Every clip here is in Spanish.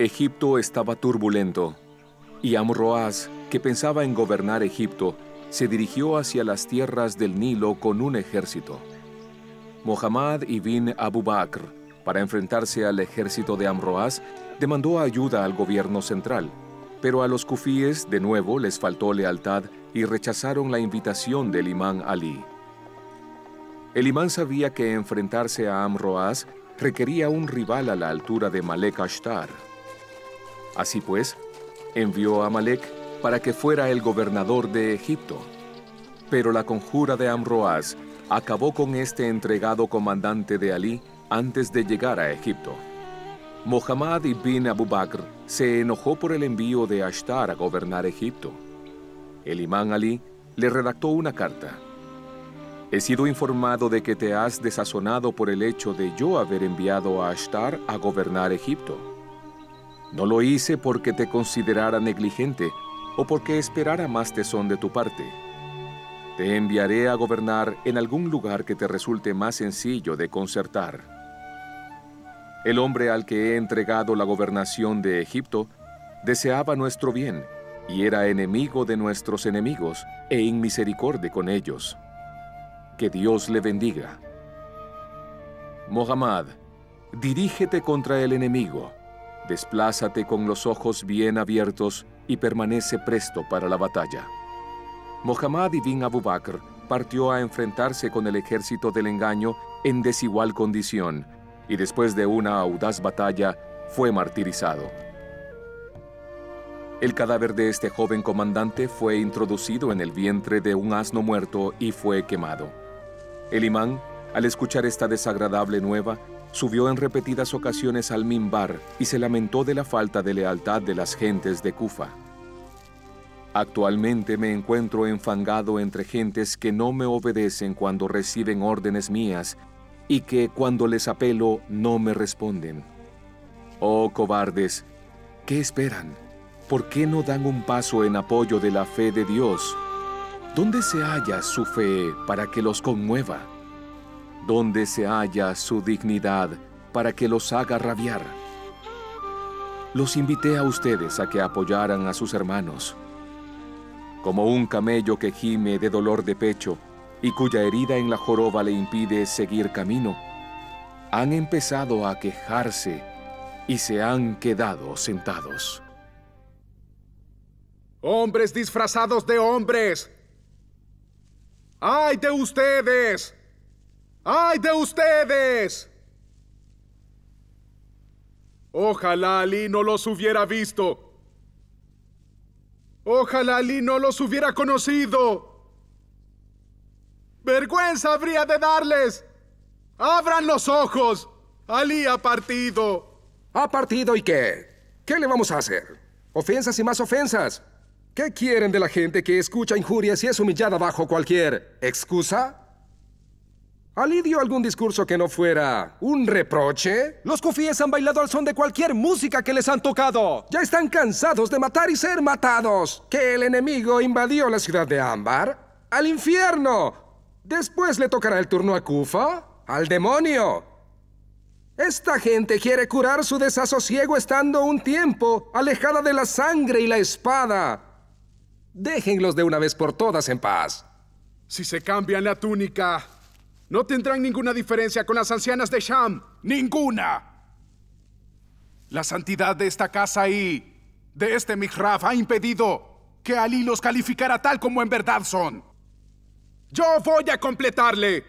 Egipto estaba turbulento, y Amroaz, que pensaba en gobernar Egipto, se dirigió hacia las tierras del Nilo con un ejército. Mohammad Ibn Abu Bakr, para enfrentarse al ejército de Amroaz, demandó ayuda al gobierno central, pero a los kufíes de nuevo les faltó lealtad y rechazaron la invitación del imán Ali. El imán sabía que enfrentarse a Amroaz requería un rival a la altura de Malik al-Ashtar. Así pues, envió a Malik para que fuera el gobernador de Egipto. Pero la conjura de Amroaz acabó con este entregado comandante de Ali antes de llegar a Egipto. Mohammad ibn Abu Bakr se enojó por el envío de Ashtar a gobernar Egipto. El imán Ali le redactó una carta. He sido informado de que te has desazonado por el hecho de yo haber enviado a Ashtar a gobernar Egipto. No lo hice porque te considerara negligente o porque esperara más tesón de tu parte. Te enviaré a gobernar en algún lugar que te resulte más sencillo de concertar. El hombre al que he entregado la gobernación de Egipto deseaba nuestro bien y era enemigo de nuestros enemigos e inmisericorde con ellos. Que Dios le bendiga. Mohammad, dirígete contra el enemigo. Desplázate con los ojos bien abiertos y permanece presto para la batalla. Mohammad ibn Abu Bakr partió a enfrentarse con el ejército del engaño en desigual condición y después de una audaz batalla fue martirizado. El cadáver de este joven comandante fue introducido en el vientre de un asno muerto y fue quemado. El imán, al escuchar esta desagradable nueva, subió en repetidas ocasiones al mimbar y se lamentó de la falta de lealtad de las gentes de Kufa. Actualmente me encuentro enfangado entre gentes que no me obedecen cuando reciben órdenes mías y que cuando les apelo no me responden. Oh cobardes, ¿qué esperan? ¿Por qué no dan un paso en apoyo de la fe de Dios? ¿Dónde se halla su fe para que los conmueva? ¿Dónde se halla su dignidad para que los haga rabiar? Los invité a ustedes a que apoyaran a sus hermanos. Como un camello que gime de dolor de pecho y cuya herida en la joroba le impide seguir camino, han empezado a quejarse y se han quedado sentados. ¡Hombres disfrazados de hombres! ¡Ay de ustedes! ¡Ay de ustedes! Ojalá Ali no los hubiera visto. Ojalá Ali no los hubiera conocido. ¡Vergüenza habría de darles! ¡Abran los ojos! ¡Ali ha partido! ¿Ha partido y qué? ¿Qué le vamos a hacer? Ofensas y más ofensas. ¿Qué quieren de la gente que escucha injurias y es humillada bajo cualquier excusa? ¿Ali dio algún discurso que no fuera un reproche? Los kufíes han bailado al son de cualquier música que les han tocado. Ya están cansados de matar y ser matados. Que el enemigo invadió la ciudad de Ámbar. ¡Al infierno! Después le tocará el turno a Kufa. ¡Al demonio! Esta gente quiere curar su desasosiego estando un tiempo alejada de la sangre y la espada. Déjenlos de una vez por todas en paz. Si se cambian la túnica, no tendrán ninguna diferencia con las ancianas de Sham. ¡Ninguna! La santidad de esta casa y de este mihrab ha impedido que Ali los calificara tal como en verdad son. ¡Yo voy a completarle!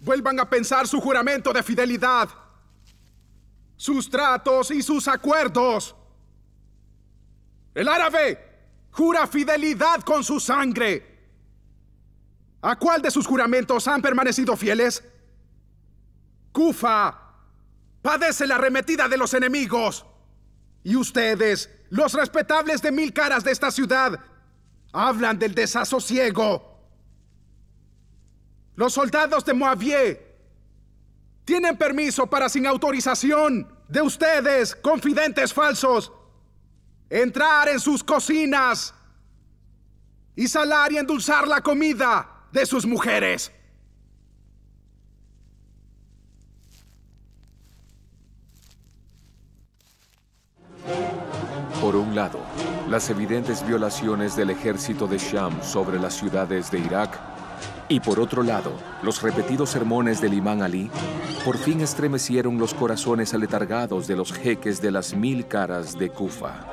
Vuelvan a pensar su juramento de fidelidad, sus tratos y sus acuerdos. El árabe jura fidelidad con su sangre. ¿A cuál de sus juramentos han permanecido fieles? Kufa padece la arremetida de los enemigos. Y ustedes, los respetables de mil caras de esta ciudad, hablan del desasosiego. Los soldados de Moawiya tienen permiso para, sin autorización de ustedes, confidentes falsos, entrar en sus cocinas y salar y endulzar la comida de sus mujeres. Por un lado, las evidentes violaciones del ejército de Sham sobre las ciudades de Irak, y por otro lado, los repetidos sermones del Imam Ali por fin estremecieron los corazones aletargados de los jeques de las mil caras de Kufa.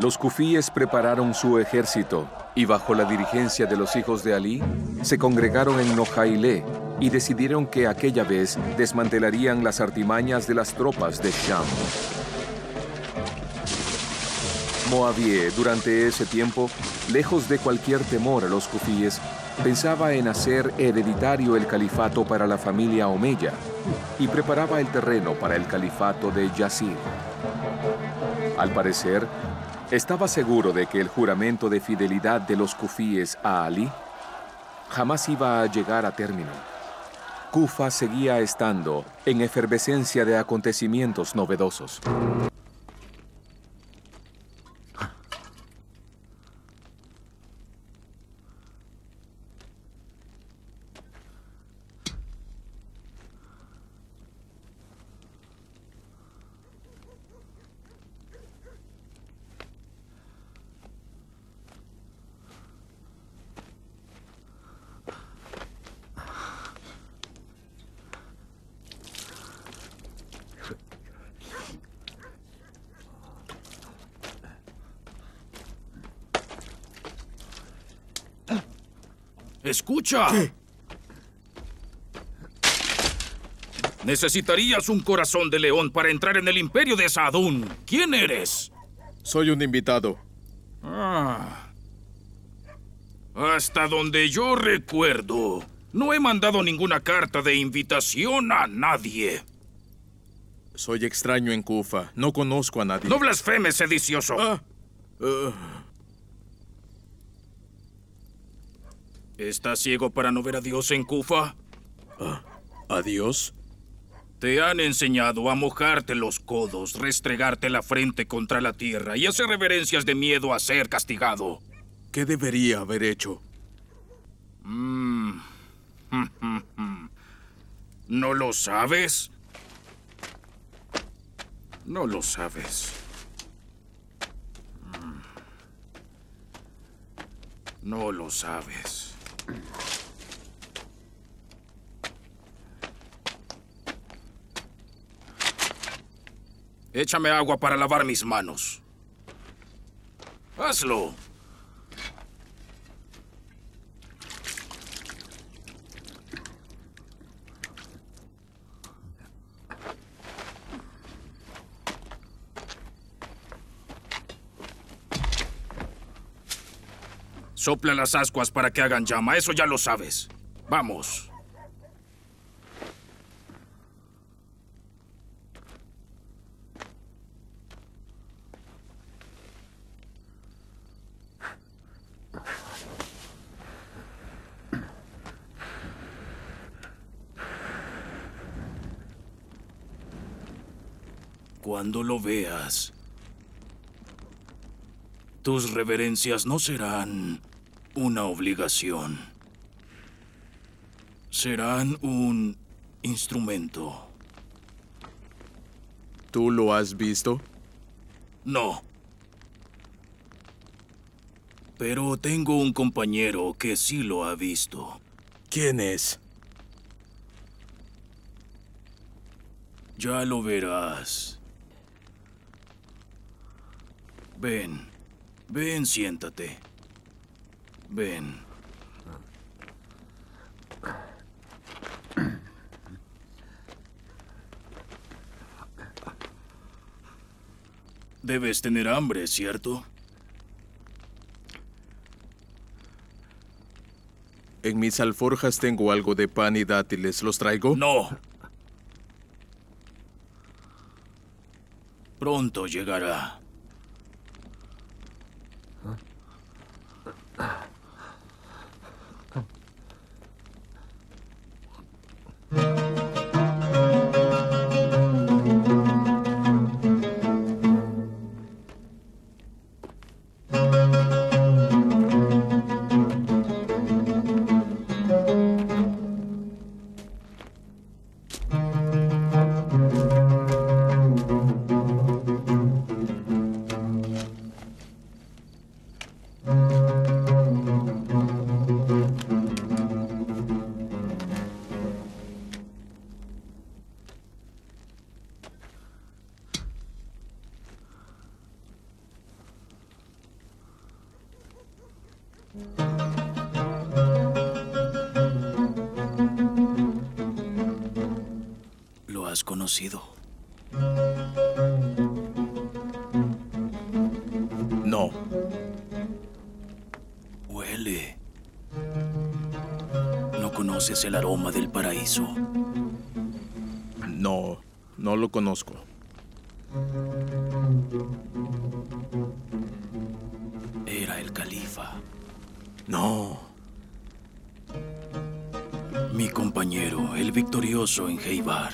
Los kufíes prepararon su ejército y bajo la dirigencia de los hijos de Ali se congregaron en Nohaile y decidieron que aquella vez desmantelarían las artimañas de las tropas de Sham. Moawiya, durante ese tiempo, lejos de cualquier temor a los kufíes, pensaba en hacer hereditario el califato para la familia Omeya y preparaba el terreno para el califato de Yassir. Al parecer, estaba seguro de que el juramento de fidelidad de los kufíes a Ali jamás iba a llegar a término. Kufa seguía estando en efervescencia de acontecimientos novedosos. ¡Escucha! ¿Qué? Necesitarías un corazón de león para entrar en el imperio de Sadún. ¿Quién eres? Soy un invitado. Hasta donde yo recuerdo, no he mandado ninguna carta de invitación a nadie. Soy extraño en Kufa. No conozco a nadie. ¡No blasfemes, sedicioso! ¿Estás ciego para no ver a Dios en Kufa? ¿A Dios? Te han enseñado a mojarte los codos, restregarte la frente contra la tierra y hacer reverencias de miedo a ser castigado. ¿Qué debería haber hecho? ¿No lo sabes? No lo sabes. No lo sabes. Échame agua para lavar mis manos. ¡Hazlo! Sopla las ascuas para que hagan llama. Eso ya lo sabes. Vamos. Cuando lo veas, tus reverencias no serán una obligación. Serán un instrumento. ¿Tú lo has visto? No. Pero tengo un compañero que sí lo ha visto. ¿Quién es? Ya lo verás. Ven. Ven, siéntate. Ven. Debes tener hambre, ¿cierto? En mis alforjas tengo algo de pan y dátiles. ¿Los traigo? No. Pronto llegará. ¿Lo has conocido? No. Huele. ¿No conoces el aroma del paraíso? No, no lo conozco. Era el califa. No. Mi compañero, el victorioso en Jeibar.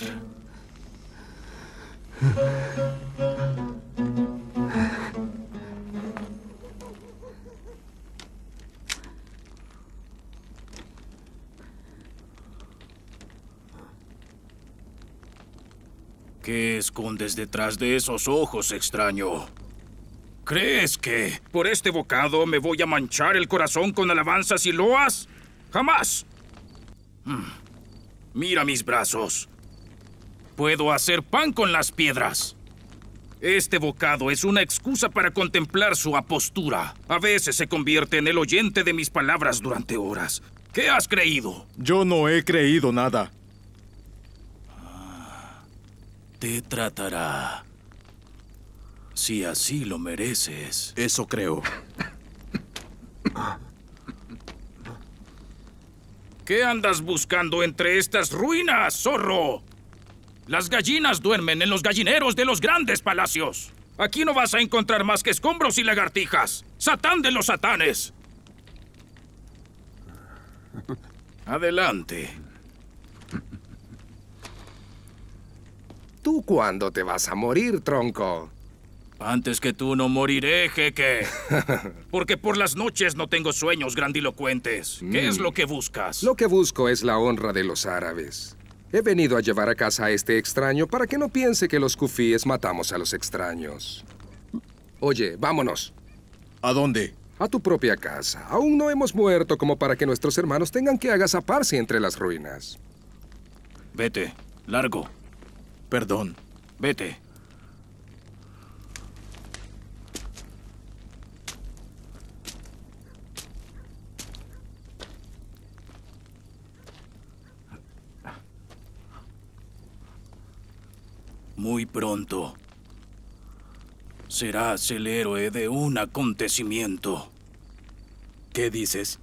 ¿Qué escondes detrás de esos ojos, extraño? ¿Crees que por este bocado me voy a manchar el corazón con alabanzas y loas? ¡Jamás! Mira mis brazos. Puedo hacer pan con las piedras. Este bocado es una excusa para contemplar su apostura. A veces se convierte en el oyente de mis palabras durante horas. ¿Qué has creído? Yo no he creído nada. Te tratará, si así lo mereces. Eso creo. ¿Qué andas buscando entre estas ruinas, zorro? Las gallinas duermen en los gallineros de los grandes palacios. Aquí no vas a encontrar más que escombros y lagartijas. ¡Satán de los satanes! Adelante. ¿Tú cuándo te vas a morir, tronco? Antes que tú no moriré, jeque. Porque por las noches no tengo sueños grandilocuentes. ¿Qué es lo que buscas? Lo que busco es la honra de los árabes. He venido a llevar a casa a este extraño para que no piense que los kufíes matamos a los extraños. Oye, vámonos. ¿A dónde? A tu propia casa. Aún no hemos muerto como para que nuestros hermanos tengan que agazaparse entre las ruinas. Vete, largo. Perdón. Vete. Muy pronto serás el héroe de un acontecimiento. ¿Qué dices?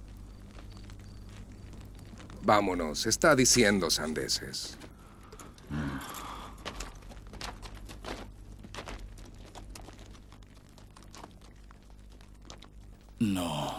Vámonos, está diciendo sandeces. No.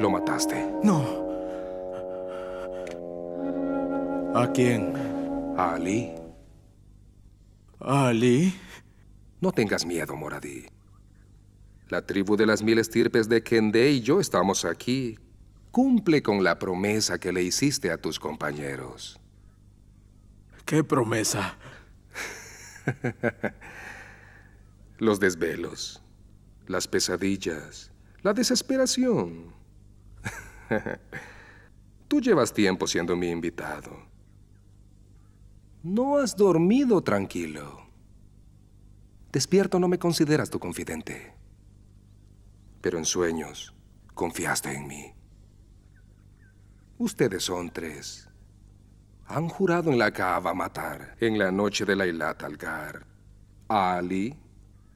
¿Lo mataste? No. ¿A quién? A Ali. ¿Ali? No tengas miedo, Muradi. La tribu de las 1000 estirpes de Kende y yo estamos aquí. Cumple con la promesa que le hiciste a tus compañeros. ¿Qué promesa? Los desvelos, las pesadillas, la desesperación. Tú llevas tiempo siendo mi invitado. No has dormido tranquilo. Despierto no me consideras tu confidente. Pero en sueños confiaste en mí. Ustedes son 3. Han jurado en la Kaaba matar, en la noche de Lailat al Gar, a Ali,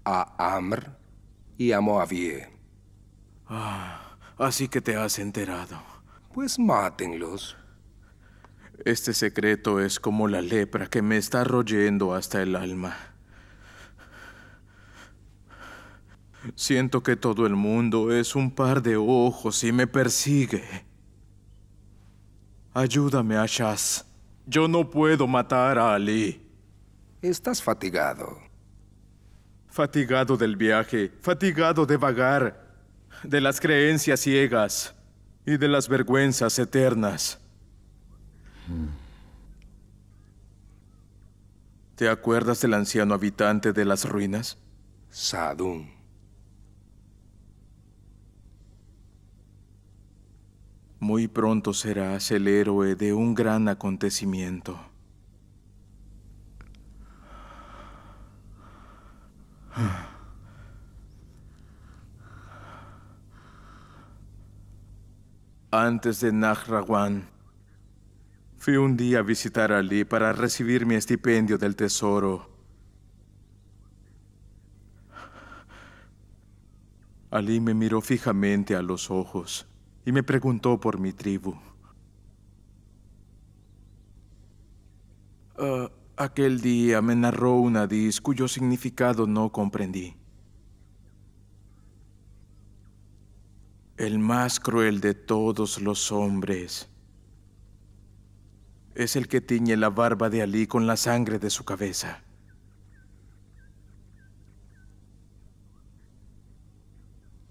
a Amr y a Moawiya. Ah, así que te has enterado. Pues mátenlos. Este secreto es como la lepra que me está royendo hasta el alma. Siento que todo el mundo es un par de ojos y me persigue. Ayúdame, Ashath. Yo no puedo matar a Ali. Estás fatigado. Fatigado del viaje, fatigado de vagar, de las creencias ciegas y de las vergüenzas eternas. ¿Te acuerdas del anciano habitante de las ruinas? Sadún. Muy pronto serás el héroe de un gran acontecimiento. Antes de Nahrawan, fui un día a visitar a Ali para recibir mi estipendio del tesoro. Ali me miró fijamente a los ojos y me preguntó por mi tribu. Aquel día me narró un hadiz cuyo significado no comprendí. El más cruel de todos los hombres es el que tiñe la barba de Ali con la sangre de su cabeza.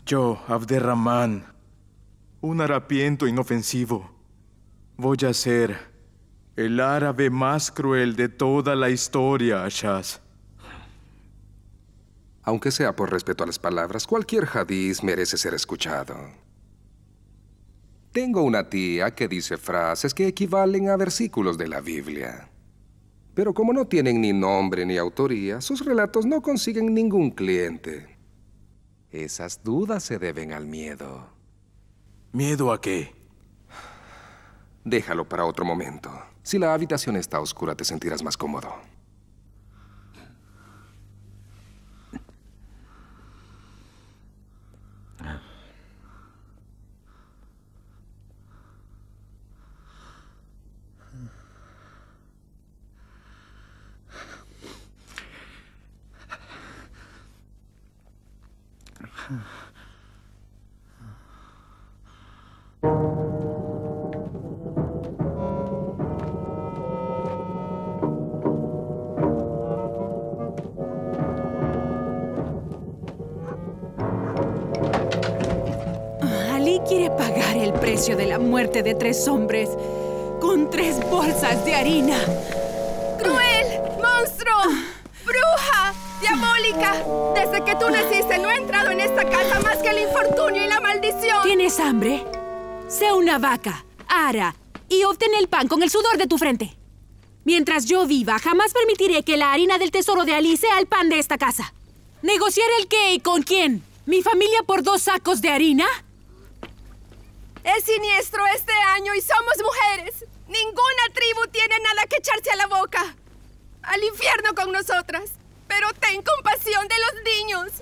Yo, Abd al-Rahman, un harapiento inofensivo, voy a ser el árabe más cruel de toda la historia, Ashath. Aunque sea por respeto a las palabras, cualquier hadiz merece ser escuchado. Tengo una tía que dice frases que equivalen a versículos de la Biblia. Pero como no tienen ni nombre ni autoría, sus relatos no consiguen ningún cliente. Esas dudas se deben al miedo. ¿Miedo a qué? Déjalo para otro momento. Si la habitación está oscura, te sentirás más cómodo. Quiere pagar el precio de la muerte de 3 hombres con 3 bolsas de harina. ¡Cruel! ¡Monstruo! ¡Bruja! ¡Diabólica! Desde que tú naciste no he entrado en esta casa más que el infortunio y la maldición. ¿Tienes hambre? Sé una vaca, ara, y obtén el pan con el sudor de tu frente. Mientras yo viva, jamás permitiré que la harina del tesoro de Ali sea el pan de esta casa. ¿Negociar el qué y con quién? ¿Mi familia por 2 sacos de harina? Es siniestro este año y somos mujeres. Ninguna tribu tiene nada que echarse a la boca. Al infierno con nosotras. Pero ten compasión de los niños.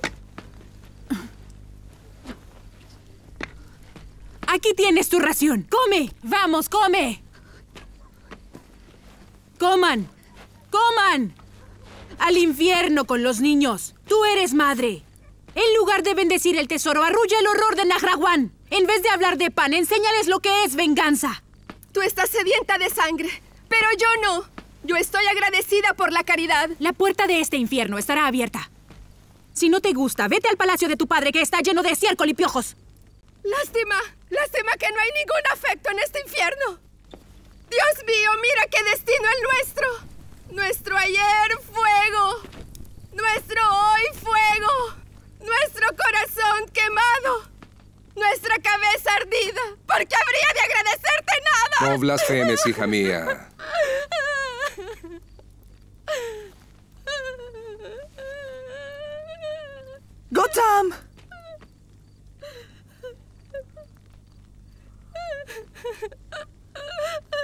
Aquí tienes tu ración. ¡Come! ¡Vamos, come! ¡Coman! ¡Coman! Al infierno con los niños. Tú eres madre. En lugar de bendecir el tesoro, arrulla el horror de Nahrawan. En vez de hablar de pan, enséñales lo que es venganza. Tú estás sedienta de sangre, pero yo no. Yo estoy agradecida por la caridad. La puerta de este infierno estará abierta. Si no te gusta, vete al palacio de tu padre, que está lleno de estiércol y piojos. Lástima, lástima que no hay ningún afecto en este infierno. Dios mío, mira qué destino el nuestro. Nuestro ayer, fuego. Nuestro hoy, fuego. Nuestro corazón quemado. Nuestra cabeza ardida. ¿Por qué habría de agradecerte nada? No blasfemes, hija mía. ¡Gotham!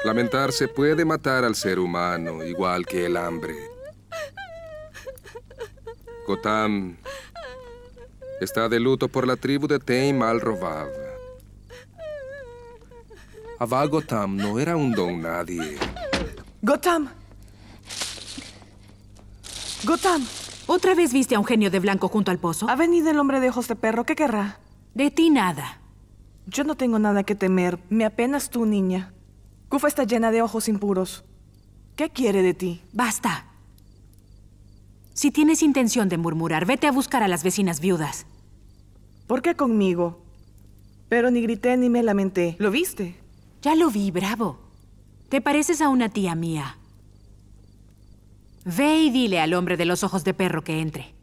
Lamentarse puede matar al ser humano, igual que el hambre. Gotham está de luto por la tribu de Teim al-Robad. Abagotam no era un don nadie. ¡Gotham! ¡Gotham! ¿Otra vez viste a un genio de blanco junto al pozo? Ha venido el hombre de ojos de perro. ¿Qué querrá? De ti nada. Yo no tengo nada que temer. Me apenas tú, niña. Kufa está llena de ojos impuros. ¿Qué quiere de ti? Basta. Si tienes intención de murmurar, vete a buscar a las vecinas viudas. ¿Por qué conmigo? Pero ni grité ni me lamenté. ¿Lo viste? Ya lo vi, bravo. Te pareces a una tía mía. Ve y dile al hombre de los ojos de perro que entre.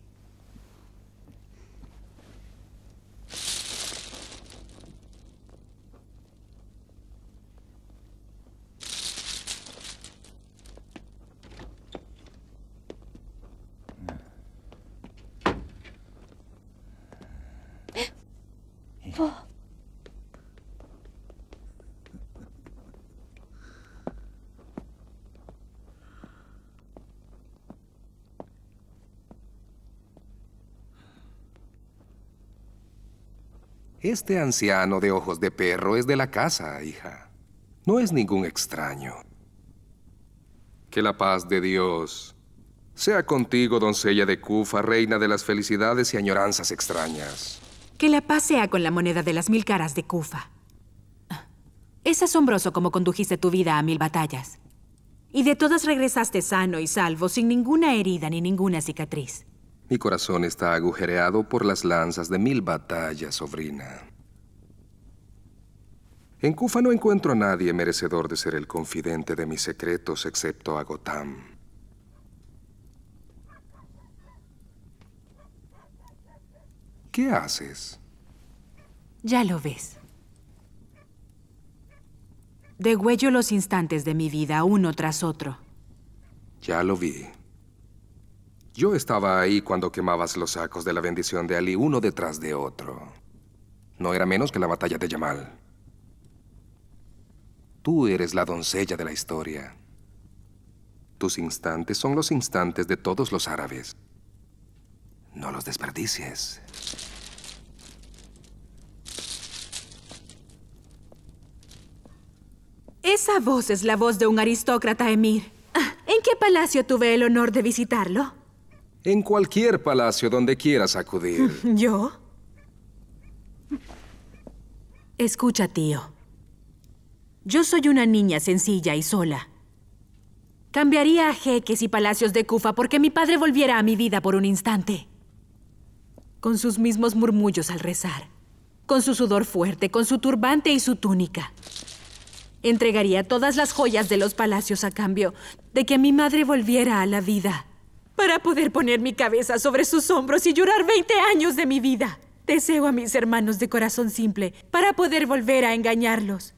Este anciano de ojos de perro es de la casa, hija. No es ningún extraño. Que la paz de Dios sea contigo, doncella de Kufa, reina de las felicidades y añoranzas extrañas. Que la paz sea con la moneda de las 1000 caras de Kufa. Es asombroso cómo condujiste tu vida a 1000 batallas. Y de todas regresaste sano y salvo, sin ninguna herida ni ninguna cicatriz. Mi corazón está agujereado por las lanzas de 1000 batallas, sobrina. En Kufa no encuentro a nadie merecedor de ser el confidente de mis secretos, excepto a Gotham. ¿Qué haces? Ya lo ves. Degüello los instantes de mi vida, uno tras otro. Ya lo vi. Yo estaba ahí cuando quemabas los sacos de la bendición de Ali uno detrás de otro. No era menos que la batalla de Yamal. Tú eres la doncella de la historia. Tus instantes son los instantes de todos los árabes. No los desperdicies. Esa voz es la voz de un aristócrata, Emir. ¿En qué palacio tuve el honor de visitarlo? En cualquier palacio donde quieras acudir. ¿Yo? Escucha, tío. Yo soy una niña sencilla y sola. Cambiaría a jeques y palacios de Kufa porque mi padre volviera a mi vida por un instante. Con sus mismos murmullos al rezar, con su sudor fuerte, con su turbante y su túnica. Entregaría todas las joyas de los palacios a cambio de que mi madre volviera a la vida. Para poder poner mi cabeza sobre sus hombros y llorar 20 años de mi vida. Deseo a mis hermanos de corazón simple para poder volver a engañarlos.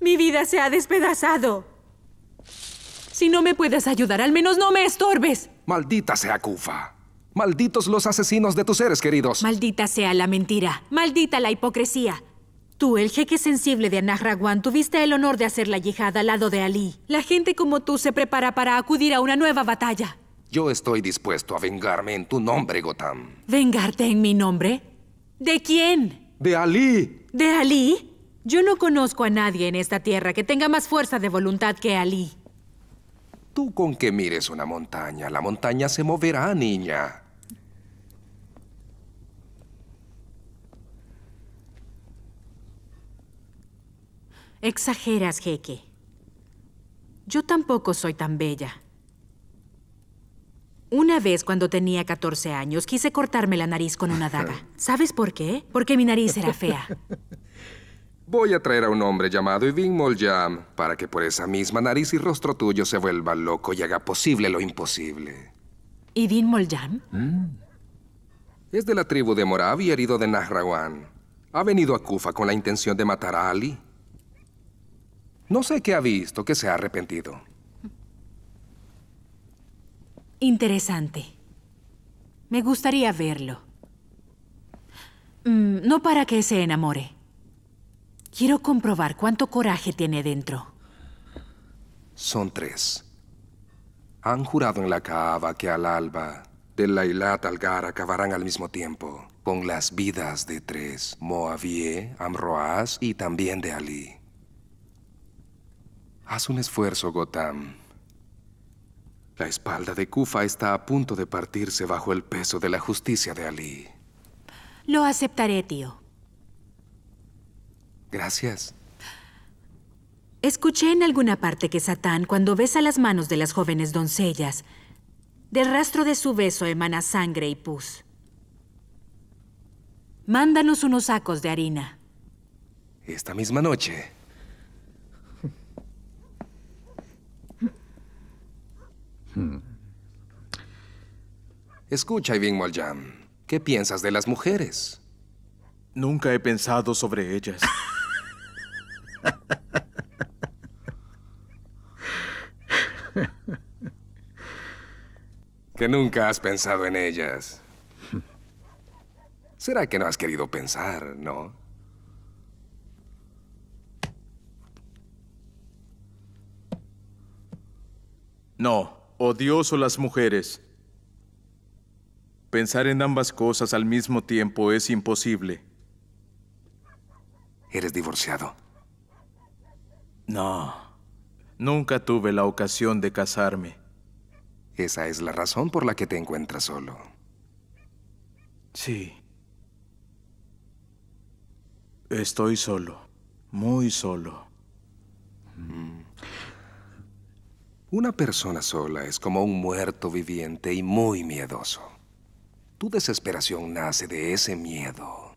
Mi vida se ha despedazado. Si no me puedes ayudar, al menos no me estorbes. Maldita sea Kufa. Malditos los asesinos de tus seres queridos. Maldita sea la mentira. Maldita la hipocresía. Tú, el jeque sensible de Nahrawan, tuviste el honor de hacer la yihad al lado de Ali. La gente como tú se prepara para acudir a una nueva batalla. Yo estoy dispuesto a vengarme en tu nombre, Gotham. ¿Vengarte en mi nombre? ¿De quién? De Ali. ¿De Ali? Yo no conozco a nadie en esta tierra que tenga más fuerza de voluntad que Ali. Tú con que mires una montaña, la montaña se moverá, niña. Exageras, jeque. Yo tampoco soy tan bella. Una vez, cuando tenía 14 años, quise cortarme la nariz con una daga. ¿Sabes por qué? Porque mi nariz era fea. Voy a traer a un hombre llamado Ibn Muljam para que por esa misma nariz y rostro tuyo se vuelva loco y haga posible lo imposible. ¿Ibn Muljam? Es de la tribu de Moravi, herido de Nahrawan. Ha venido a Kufa con la intención de matar a Ali. No sé qué ha visto, que se ha arrepentido. Interesante. Me gustaría verlo. No para que se enamore. Quiero comprobar cuánto coraje tiene dentro. Son 3. Han jurado en la Kaaba que al alba de Lailat al Gar acabarán al mismo tiempo con las vidas de 3. Moawiya, Amroaz y también de Ali. Haz un esfuerzo, Gotham. La espalda de Kufa está a punto de partirse bajo el peso de la justicia de Ali. Lo aceptaré, tío. Gracias. Escuché en alguna parte que Satán, cuando besa las manos de las jóvenes doncellas, del rastro de su beso emana sangre y pus. Mándanos unos sacos de harina. Esta misma noche. Escucha, Ibn Muljam, ¿qué piensas de las mujeres? Nunca he pensado sobre ellas. ¿Que nunca has pensado en ellas? ¿Será que no has querido pensar, no? No. Odioso las mujeres. Pensar en ambas cosas al mismo tiempo es imposible. ¿Eres divorciado? No. Nunca tuve la ocasión de casarme. Esa es la razón por la que te encuentras solo. Sí. Estoy solo. Muy solo. Una persona sola es como un muerto viviente y muy miedoso. Tu desesperación nace de ese miedo.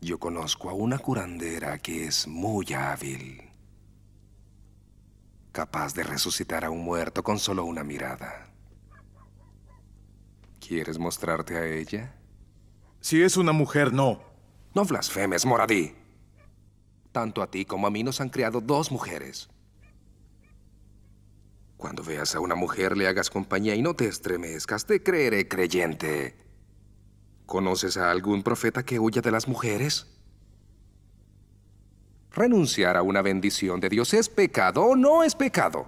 Yo conozco a una curandera que es muy hábil, capaz de resucitar a un muerto con solo una mirada. ¿Quieres mostrarte a ella? Si es una mujer, no. No blasfemes, Muradi. Tanto a ti como a mí nos han criado 2 mujeres. Cuando veas a una mujer, le hagas compañía y no te estremezcas. Te creeré creyente. ¿Conoces a algún profeta que huya de las mujeres? ¿Renunciar a una bendición de Dios es pecado o no es pecado?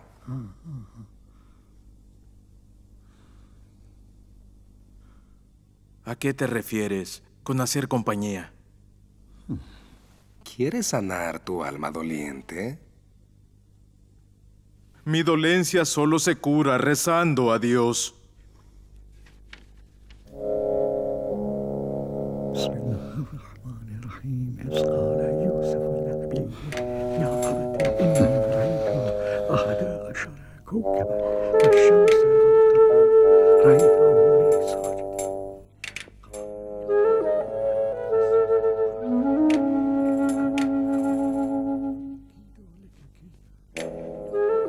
¿A qué te refieres con hacer compañía? ¿Quieres sanar tu alma doliente? Mi dolencia solo se cura rezando a Dios.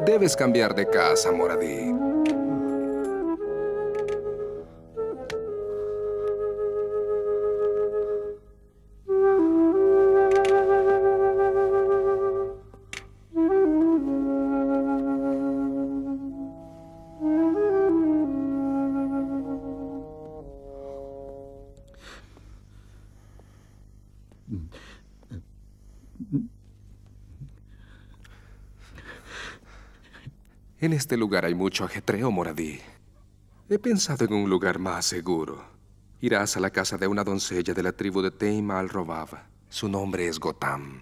Debes cambiar de casa, Muradi. En este lugar hay mucho ajetreo, Muradi. He pensado en un lugar más seguro. Irás a la casa de una doncella de la tribu de Teima al-Robaba. Su nombre es Gotham.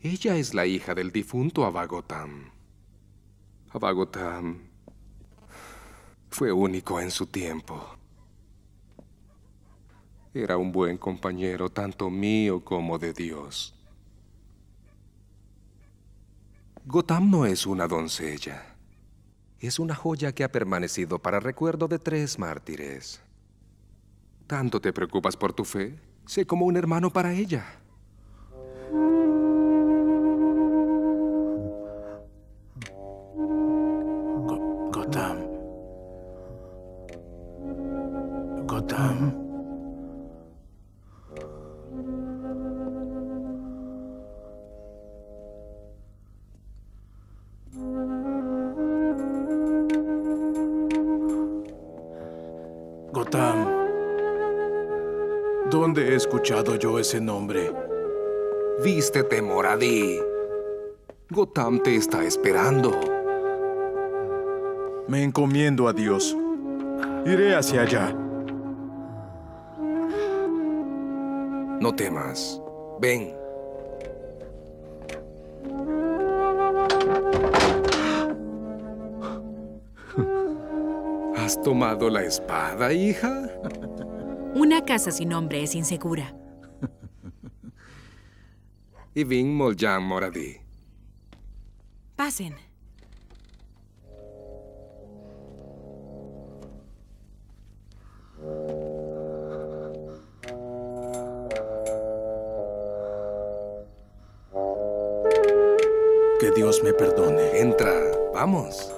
Ella es la hija del difunto Abagotam. Abagotam fue único en su tiempo. Era un buen compañero, tanto mío como de Dios. Gotham no es una doncella. Es una joya que ha permanecido para recuerdo de 3 mártires. ¿Tanto te preocupas por tu fe? Sé como un hermano para ella. Gotham. ¿Dónde he escuchado yo ese nombre? Vístete, Moradí. Gotham te está esperando. Me encomiendo a Dios. Iré hacia allá. No temas. Ven. ¿Has tomado la espada, hija? Una casa sin nombre es insegura. Ibn Muljam, Muradi. Pasen. Que Dios me perdone. Entra, vamos.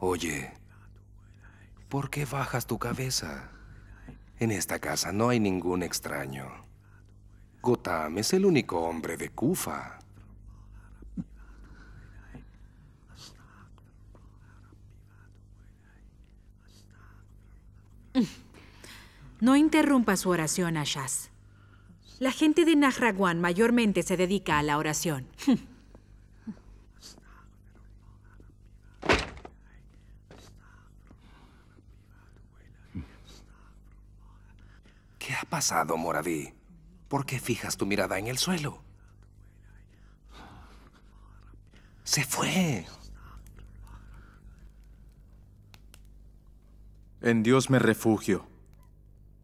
Oye, ¿por qué bajas tu cabeza? En esta casa no hay ningún extraño. Gotham es el único hombre de Kufa. No interrumpa su oración, Ashath. La gente de Nahrawan mayormente se dedica a la oración. ¿Qué ha pasado, Moravi? ¿Por qué fijas tu mirada en el suelo? ¡Se fue! En Dios me refugio.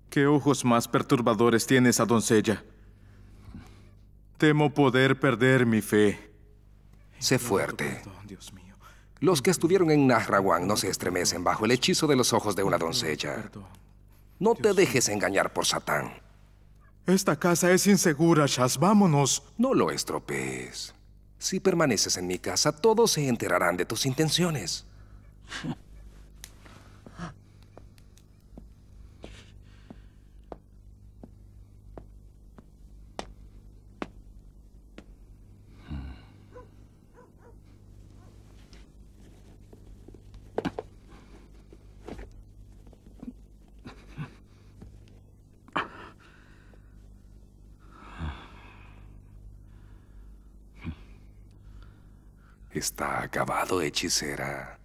¿Qué ojos más perturbadores tiene esa doncella? Temo poder perder mi fe. Sé fuerte. Los que estuvieron en Nahrawan no se estremecen bajo el hechizo de los ojos de una doncella. No te dejes engañar por Satán. Esta casa es insegura, Shaz. Vámonos. No lo estropees. Si permaneces en mi casa, todos se enterarán de tus intenciones. Está acabado, hechicera.